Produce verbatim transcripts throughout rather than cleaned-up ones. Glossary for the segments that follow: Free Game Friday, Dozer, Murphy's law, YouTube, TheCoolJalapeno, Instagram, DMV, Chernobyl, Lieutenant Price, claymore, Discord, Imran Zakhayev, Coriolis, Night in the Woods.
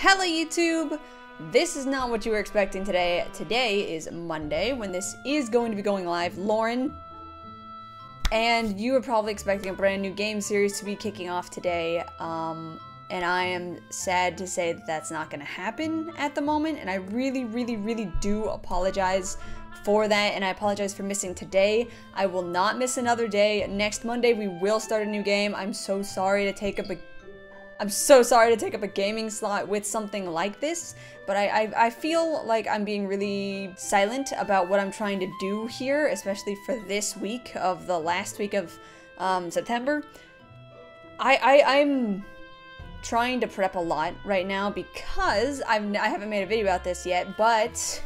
Hello YouTube! This is not what you were expecting today. Today is Monday when this is going to be going live. Lauren, and you were probably expecting a brand new game series to be kicking off today, um, and I am sad to say that that's not going to happen at the moment, and I really, really, really do apologize for that, and I apologize for missing today. I will not miss another day. Next Monday we will start a new game. I'm so sorry to take up a I'm so sorry to take up a gaming slot with something like this, but I, I, I feel like I'm being really silent about what I'm trying to do here, especially for this week of the last week of um, September. I, I, I'm trying to prep a lot right now because I've, I haven't made a video about this yet, but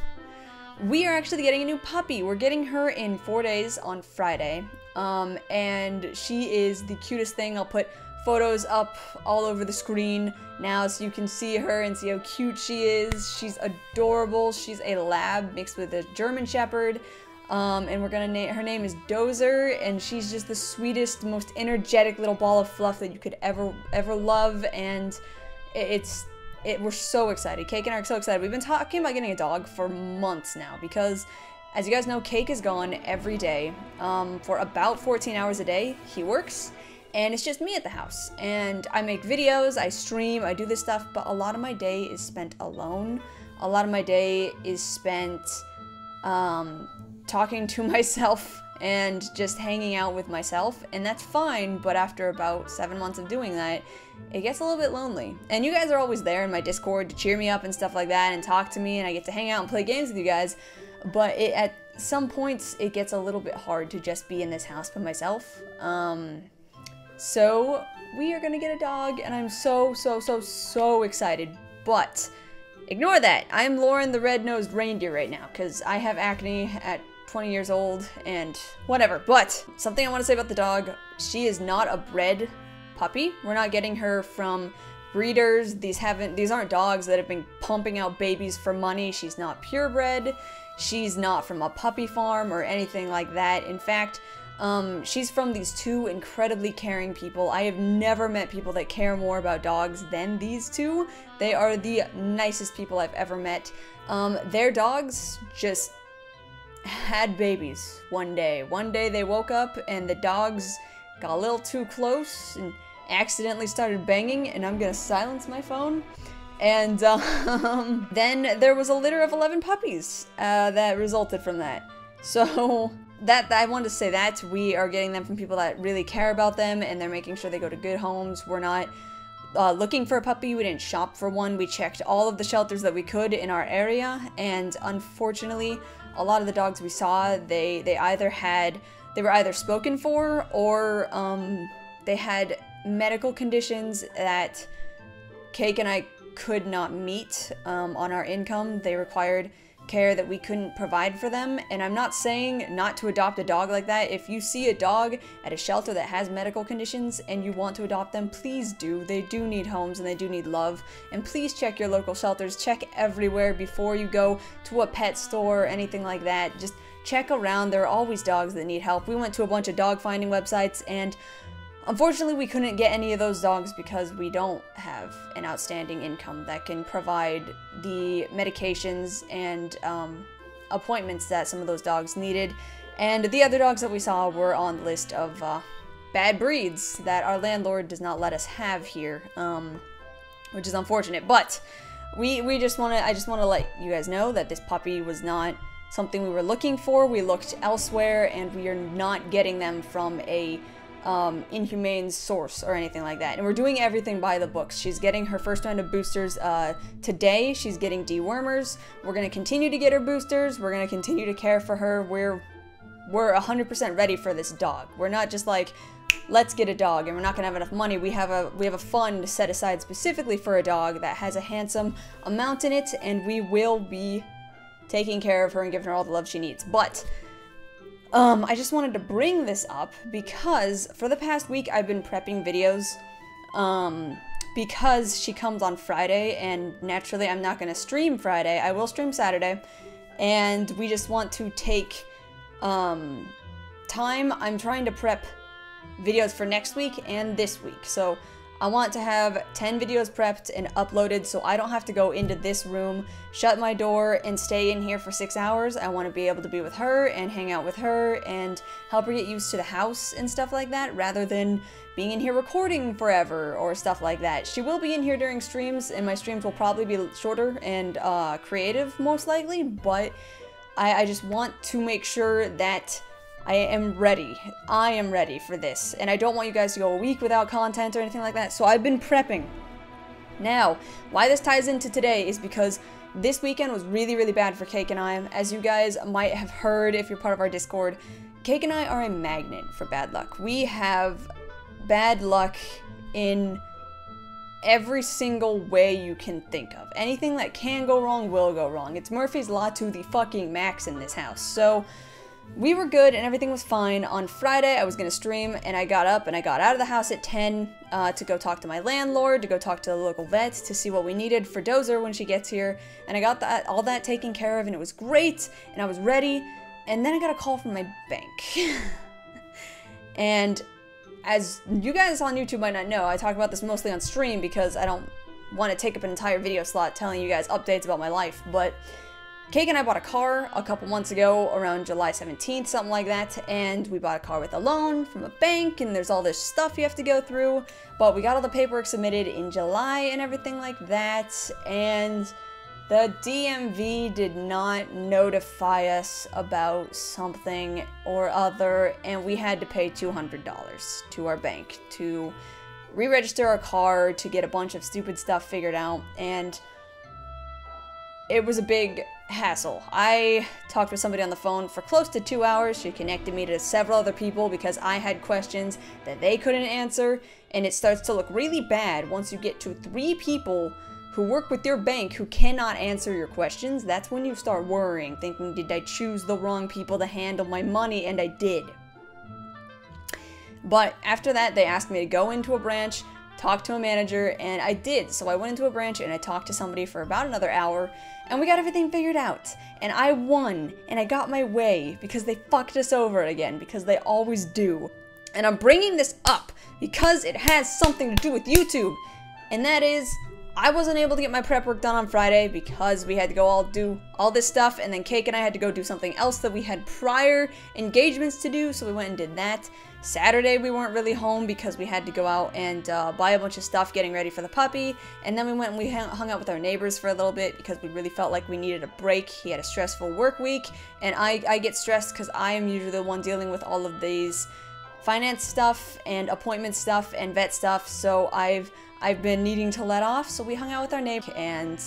we are actually getting a new puppy. We're getting her in four days on Friday, um, and she is the cutest thing. I'll put photos up all over the screen now so you can see her and see how cute she is. She's adorable. She's a lab mixed with a German Shepherd, um, and we're gonna name her name is Dozer, and she's just the sweetest, most energetic little ball of fluff that you could ever ever love. And it's it we're so excited. Cake and I are so excited. We've been talking about getting a dog for months now because, as you guys know, Cake is gone every day um, for about fourteen hours a day. He works. And it's just me at the house, and I make videos, I stream, I do this stuff, but a lot of my day is spent alone. A lot of my day is spent um, talking to myself and just hanging out with myself, and that's fine, but after about seven months of doing that, it gets a little bit lonely. And you guys are always there in my Discord to cheer me up and stuff like that and talk to me, and I get to hang out and play games with you guys, but it, at some points it gets a little bit hard to just be in this house by myself. Um, So we are gonna get a dog, and I'm so, so, so, so excited, but ignore that. I'm Lauren the Red-Nosed Reindeer right now because I have acne at twenty years old and whatever, but something I want to say about the dog, she is not a bred puppy. We're not getting her from breeders. These haven't, these aren't dogs that have been pumping out babies for money. She's not purebred. She's not from a puppy farm or anything like that. In fact, Um, she's from these two incredibly caring people. I have never met people that care more about dogs than these two. They are the nicest people I've ever met. Um, their dogs just had babies one day. One day they woke up and the dogs got a little too close and accidentally started banging, and I'm gonna silence my phone. And um, then there was a litter of eleven puppies uh, that resulted from that. So That, I wanted to say that we are getting them from people that really care about them, and they're making sure they go to good homes. We're not uh, looking for a puppy. We didn't shop for one. We checked all of the shelters that we could in our area, and unfortunately, a lot of the dogs we saw, they they either had they were either spoken for or um, they had medical conditions that Cake and I could not meet um, on our income. They required care that we couldn't provide for them, and I'm not saying not to adopt a dog like that. If you see a dog at a shelter that has medical conditions and you want to adopt them, please do. They do need homes and they do need love, and please check your local shelters. Check everywhere before you go to a pet store or anything like that. Just check around. There are always dogs that need help. We went to a bunch of dog finding websites, and unfortunately we couldn't get any of those dogs because we don't have an outstanding income that can provide the medications and um, appointments that some of those dogs needed. And the other dogs that we saw were on the list of uh, bad breeds that our landlord does not let us have here, um, which is unfortunate. But we, we just wanna, I just want to let you guys know that this puppy was not something we were looking for. We looked elsewhere, and we are not getting them from a Um, inhumane source or anything like that, and we're doing everything by the books. She's getting her first round of boosters uh, today. She's getting dewormers. We're gonna continue to get her boosters. We're gonna continue to care for her. We're we're one hundred percent ready for this dog. We're not just like, let's get a dog, and we're not gonna have enough money. We have a we have a fund set aside specifically for a dog that has a handsome amount in it, and we will be taking care of her and giving her all the love she needs. But Um, I just wanted to bring this up because for the past week I've been prepping videos um, because she comes on Friday, and naturally I'm not going to stream Friday. I will stream Saturday, and we just want to take um, time. I'm trying to prep videos for next week and this week, so I want to have ten videos prepped and uploaded so I don't have to go into this room, shut my door, and stay in here for six hours. I want to be able to be with her and hang out with her and help her get used to the house and stuff like that, rather than being in here recording forever or stuff like that. She will be in here during streams, and my streams will probably be shorter and uh, creative, most likely, but I, I just want to make sure that I am ready. I am ready for this, and I don't want you guys to go a week without content or anything like that, so I've been prepping. Now, why this ties into today is because this weekend was really, really bad for Cake and I. As you guys might have heard if you're part of our Discord, Cake and I are a magnet for bad luck. We have bad luck in every single way you can think of. Anything that can go wrong will go wrong. It's Murphy's law to the fucking max in this house. So we were good and everything was fine. On Friday, I was gonna stream, and I got up and I got out of the house at ten uh, to go talk to my landlord, to go talk to the local vet, to see what we needed for Dozer when she gets here. And I got that, all that taken care of, and it was great, and I was ready. And then I got a call from my bank. And as you guys on YouTube might not know, I talk about this mostly on stream because I don't want to take up an entire video slot telling you guys updates about my life, but Cake and I bought a car a couple months ago, around July seventeenth, something like that, and we bought a car with a loan from a bank, and there's all this stuff you have to go through, but we got all the paperwork submitted in July and everything like that, and the D M V did not notify us about something or other, and we had to pay two hundred dollars to our bank to re-register our car, to get a bunch of stupid stuff figured out, and it was a big hassle. I talked with somebody on the phone for close to two hours. She connected me to several other people because I had questions that they couldn't answer, and it starts to look really bad once you get to three people who work with your bank who cannot answer your questions. That's when you start worrying, thinking, did I choose the wrong people to handle my money? And I did. But after that, they asked me to go into a branch, talk to a manager, and I did. So I went into a branch and I talked to somebody for about another hour, and we got everything figured out, and I won, and I got my way, because they fucked us over again, because they always do. And I'm bringing this up because it has something to do with YouTube, and that is, I wasn't able to get my prep work done on Friday because we had to go all do all this stuff, and then Cake and I had to go do something else that we had prior engagements to do, so we went and did that. Saturday we weren't really home because we had to go out and uh, buy a bunch of stuff getting ready for the puppy, and then we went and we hung out with our neighbors for a little bit because we really felt like we needed a break. He had a stressful work week, and I, I get stressed because I am usually the one dealing with all of these finance stuff and appointment stuff and vet stuff, so I've I've been needing to let off, so we hung out with our neighbor, and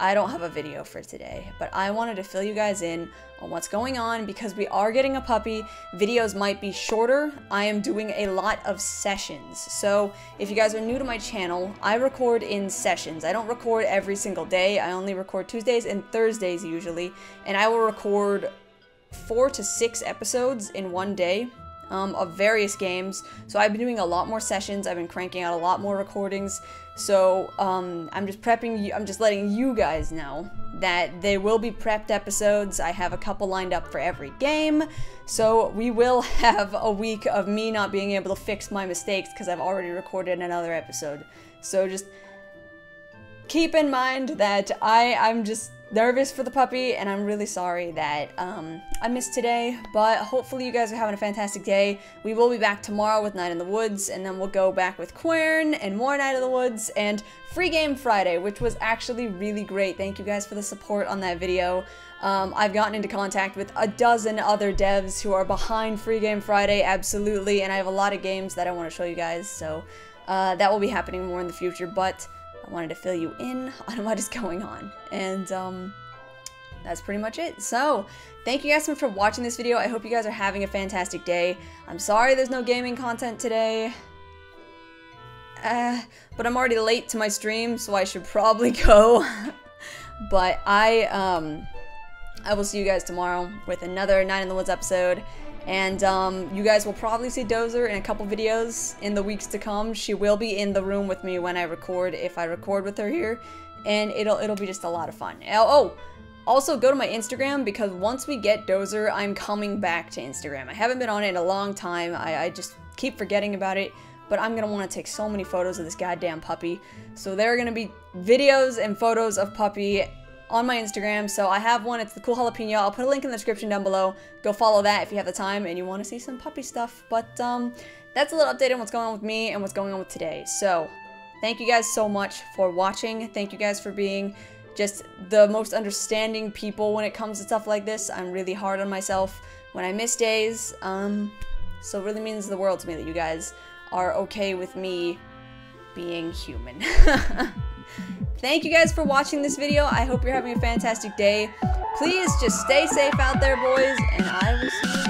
I don't have a video for today, but I wanted to fill you guys in on what's going on because we are getting a puppy. Videos might be shorter. I am doing a lot of sessions. So if you guys are new to my channel, I record in sessions. I don't record every single day. I only record Tuesdays and Thursdays usually, and I will record four to six episodes in one day. Um, of various games, so I've been doing a lot more sessions, I've been cranking out a lot more recordings, so um, I'm just prepping you, I'm just letting you guys know that they will be prepped episodes. I have a couple lined up for every game, so we will have a week of me not being able to fix my mistakes because I've already recorded another episode. So just keep in mind that I, I'm just nervous for the puppy, and I'm really sorry that um, I missed today, but hopefully you guys are having a fantastic day. We will be back tomorrow with Night in the Woods, and then we'll go back with Quern and more Night in the Woods and Free Game Friday, which was actually really great. Thank you guys for the support on that video. Um, I've gotten into contact with a dozen other devs who are behind Free Game Friday, absolutely, and I have a lot of games that I want to show you guys, so uh, that will be happening more in the future, but I wanted to fill you in on what is going on, and um, that's pretty much it. So thank you guys so much for watching this video. I hope you guys are having a fantastic day. I'm sorry there's no gaming content today, uh, but I'm already late to my stream, so I should probably go. But I, um, I will see you guys tomorrow with another Night in the Woods episode. And um, you guys will probably see Dozer in a couple videos in the weeks to come. She will be in the room with me when I record, if I record with her here, and it'll it'll be just a lot of fun. Oh, also go to my Instagram, because once we get Dozer, I'm coming back to Instagram. I haven't been on it in a long time. I, I just keep forgetting about it, but I'm gonna want to take so many photos of this goddamn puppy. So there are gonna be videos and photos of puppy on my Instagram. So I have one, it's TheCoolJalapeno. I'll put a link in the description down below. Go follow that if you have the time and you want to see some puppy stuff. But um, that's a little update on what's going on with me and what's going on with today. So thank you guys so much for watching. Thank you guys for being just the most understanding people when it comes to stuff like this. I'm really hard on myself when I miss days. Um, so it really means the world to me that you guys are okay with me being human. Thank you guys for watching this video. I hope you're having a fantastic day. Please just stay safe out there, boys, and I will see you.